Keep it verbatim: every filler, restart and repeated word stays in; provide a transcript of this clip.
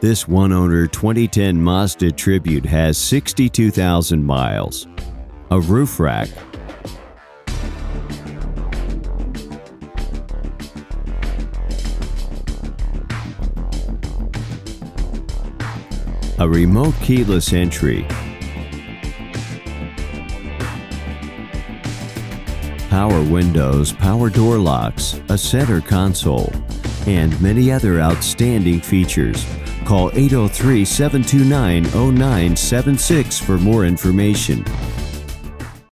This one-owner twenty ten Mazda Tribute has sixty-two thousand miles, a roof rack, a remote keyless entry, power windows, power door locks, a center console, and many other outstanding features. Call eight oh three, seven two nine, oh nine seven six for more information.